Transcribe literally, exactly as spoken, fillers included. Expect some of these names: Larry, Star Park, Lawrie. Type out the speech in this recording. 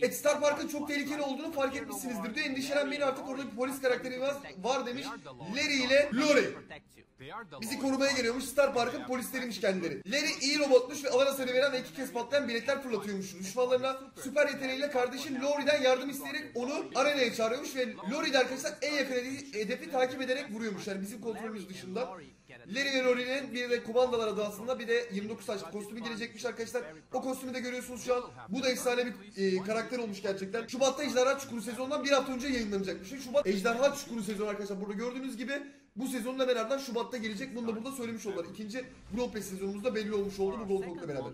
Evet, Star Park'ın çok tehlikeli olduğunu fark etmişsinizdir diye endişelenmeyin, artık orada bir polis karakteri var demiş. Larry ile Lawrie bizi korumaya geliyormuş, Star Park'ın polisleriymiş kendileri. Larry iyi robotmuş ve alana sarı veren ve iki kez patlayan biletler fırlatıyormuş. Düşmanlarına süper yeteneğiyle kardeşi Lawrie'den yardım isteyerek onu arenaya çağırıyormuş ve Lawrie de arkadaşlar en yakın hedefi takip ederek vuruyormuş, yani bizim kontrolümüz dışında. Larry ve Lori'nin bir de kumandalar adı aslında, bir de yirmi dokuz saçlı kostümü gelecekmiş arkadaşlar. O kostümü de görüyorsunuz şu an. Bu da efsane bir e, karakter olmuş gerçekten. Şubat'ta Ejderha Çukuru sezonundan bir hafta önce yayınlanacakmış. Şubat Ejderha Çukuru sezonu arkadaşlar, burada gördüğünüz gibi bu sezonla beraber Şubat'ta gelecek. Bunu da burada söylemiş oldular. İkinci Brawl Pass sezonumuzda belli olmuş oldu bu Brawl Pass'la beraber.